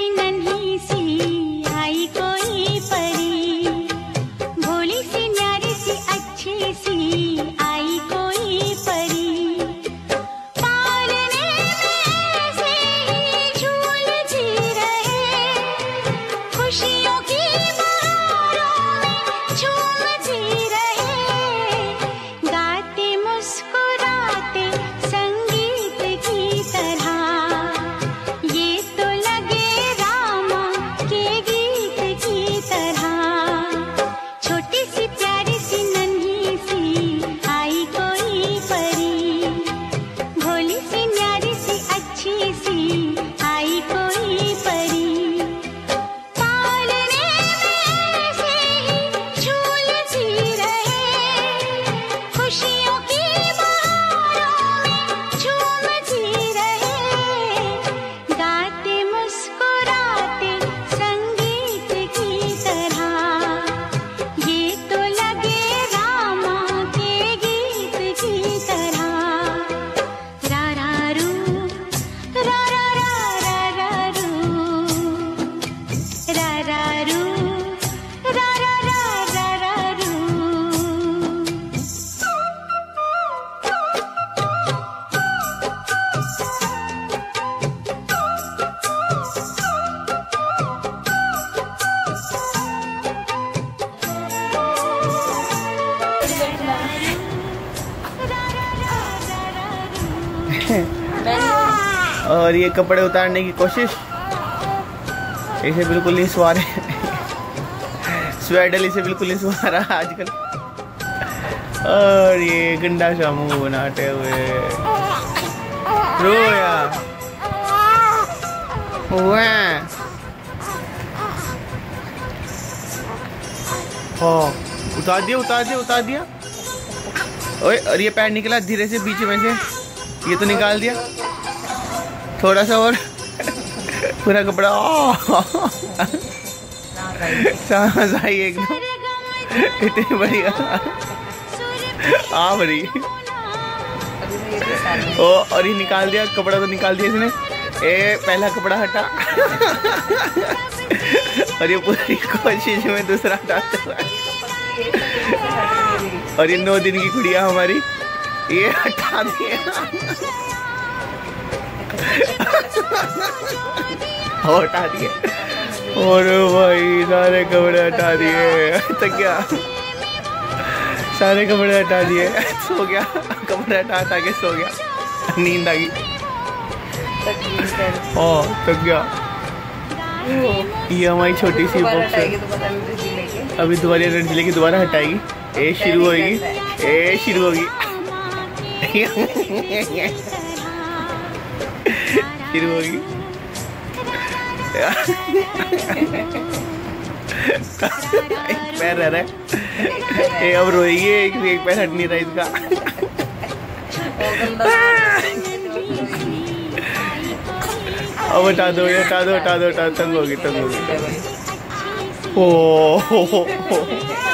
सी नन्ही सी आई कोई परी, भोली सी न्यारी सी अच्छी सी आई कोई परी। पालने में से ही झूल जी रहे, खुशियों की बहारों में झूम जी रहे, गाते मुस्कुराते संगीत की तरह। और ये कपड़े उतारने की कोशिश, इसे बिल्कुल नहीं सुहा रहे स्वेटर, इसे बिल्कुल नहीं सुहा रहा आजकल। और ये गंडा शामू बनाते हुए रोया हुआ। उतार दिया उतार दिया उतार दिया। और ये पैर निकला धीरे से बीच में से, ये तो निकाल दिया थोड़ा सा और पूरा कपड़ा सांस आई एकदम इतनी बढ़िया आ भरी। और ये निकाल दिया कपड़ा, तो निकाल दिया इसने, ए पहला कपड़ा हटा और ये पूरी कोशिश में दूसरा हटाते हुए। और ये 9 दिन की गुड़िया हमारी, ये हटा दिया और हटा दिए। और भाई सारे कपड़े हटा दिए, तो क्या सारे कपड़े हटा दिए, सो गया। कपड़े हटा के सो गया, नींद आ गई। तो क्या ये हमारी छोटी सी बॉक्स है, अभी दोबारा एनर्जी लेके दोबारा हटाएगी। ए शुरू होगी, ए शुरू होगी फिर होगी। एक पैर रह रहा है, ये अब रोएगी, एक पैर हट नहीं रहा इसका। अब हटा दो हटा दो हटा दो, तंग होगी तंग होगी। ओ